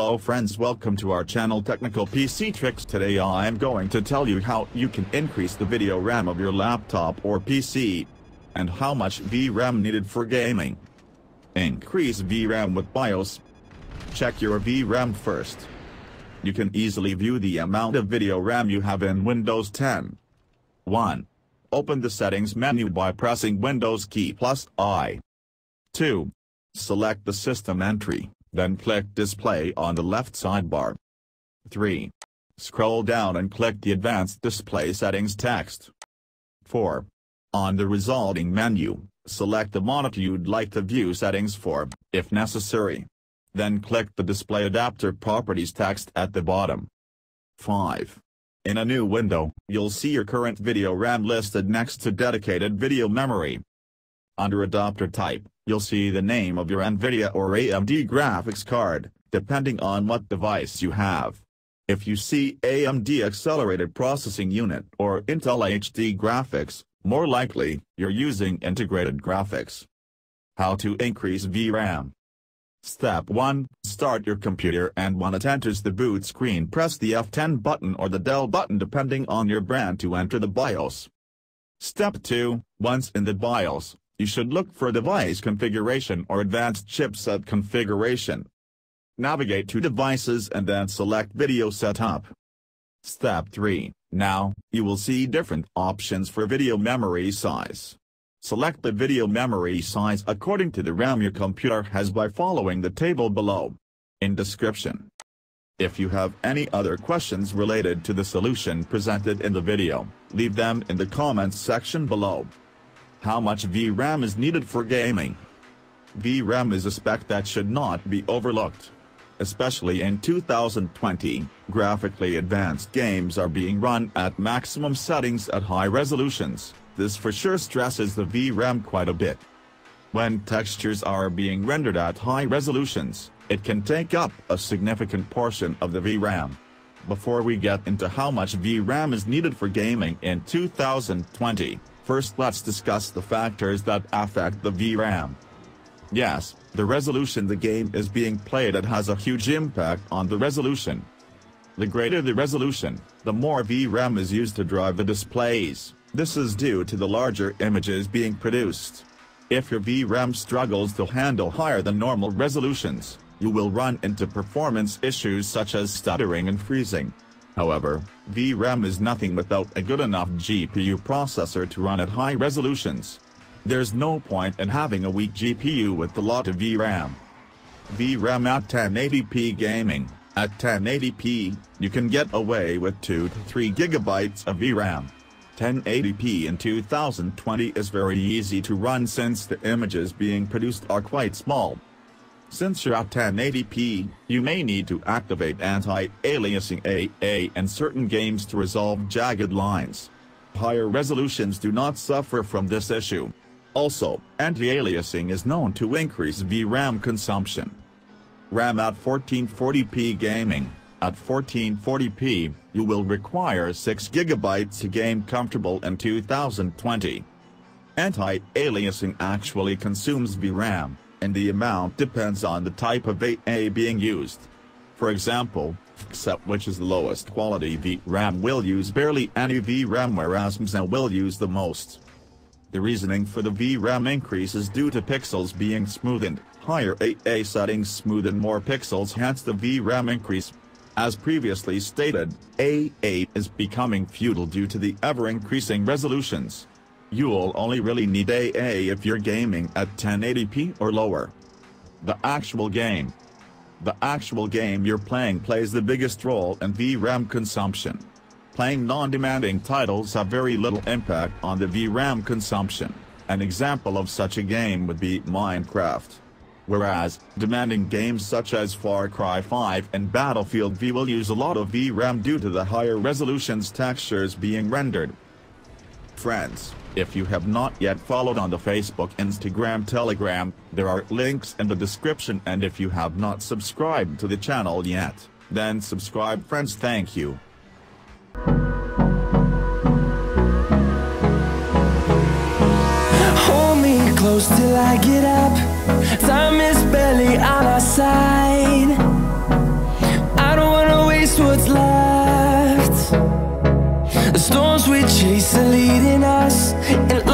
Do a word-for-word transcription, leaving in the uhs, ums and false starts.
Hello friends, welcome to our channel Technical P C Tricks. Today I am going to tell you how you can increase the video RAM of your laptop or P C. And how much V RAM needed for gaming. Increase V RAM with BIOS. Check your V RAM first. You can easily view the amount of video RAM you have in Windows ten. one. Open the settings menu by pressing Windows key plus I. two. Select the system entry. Then click Display on the left sidebar. three. Scroll down and click the Advanced Display Settings text. four. On the resulting menu, select the monitor you'd like to view settings for, if necessary. Then click the Display Adapter Properties text at the bottom. five. In a new window, you'll see your current video RAM listed next to Dedicated Video Memory. Under Adapter Type, you'll see the name of your NVIDIA or A M D graphics card, depending on what device you have. If you see A M D Accelerated Processing Unit or Intel H D Graphics, more likely, you're using integrated graphics. How to increase V RAM. Step one. Start your computer, and when it enters the boot screen, press the F ten button or the Dell button depending on your brand to enter the BIOS. Step two. Once in the BIOS, you should look for Device Configuration or Advanced Chipset Configuration. Navigate to Devices and then select Video Setup. Step three. Now, you will see different options for video memory size. Select the video memory size according to the RAM your computer has by following the table below in description. If you have any other questions related to the solution presented in the video, leave them in the comments section below. How much V RAM is needed for gaming? V RAM is a spec that should not be overlooked. Especially in two thousand twenty, graphically advanced games are being run at maximum settings at high resolutions. This for sure stresses the V RAM quite a bit. When textures are being rendered at high resolutions, it can take up a significant portion of the V RAM. Before we get into how much V RAM is needed for gaming in two thousand twenty, first let's discuss the factors that affect the V RAM. Yes, the resolution the game is being played at has a huge impact on the resolution. The greater the resolution, the more V RAM is used to drive the displays. This is due to the larger images being produced. If your V RAM struggles to handle higher than normal resolutions, you will run into performance issues such as stuttering and freezing. However, V RAM is nothing without a good enough G P U processor to run at high resolutions. There's no point in having a weak G P U with a lot of V RAM. V RAM at ten eighty p gaming. At ten eighty p, you can get away with two to three gigabytes of V RAM. ten eighty p in two thousand twenty is very easy to run since the images being produced are quite small. Since you're at ten eighty p, you may need to activate anti-aliasing A A in certain games to resolve jagged lines. Higher resolutions do not suffer from this issue. Also, anti-aliasing is known to increase V RAM consumption. RAM at fourteen forty p gaming. At fourteen forty p, you will require six gigabytes to game comfortable in two thousand twenty. Anti-aliasing actually consumes V RAM, and the amount depends on the type of A A being used. For example, F X A A, which is the lowest quality V RAM, will use barely any V RAM, whereas M S A A will use the most. The reasoning for the V RAM increase is due to pixels being smoothed. Higher A A settings smoothen more pixels, hence the V RAM increase. As previously stated, A A is becoming futile due to the ever-increasing resolutions. You'll only really need A A if you're gaming at ten eighty p or lower. The actual game. The actual game you're playing plays the biggest role in V RAM consumption. Playing non-demanding titles have very little impact on the V RAM consumption. An example of such a game would be Minecraft. Whereas, demanding games such as Far Cry five and Battlefield five will use a lot of V RAM due to the higher resolutions textures being rendered. Friends, if you have not yet followed on the Facebook, Instagram, Telegram, there are links in the description, and if you have not subscribed to the channel yet, then subscribe, friends. Thank you. Hold me close till I get up. Time is barely on our side. The storms we chase are leading us. And